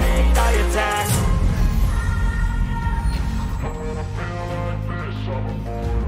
panicked, I attacked.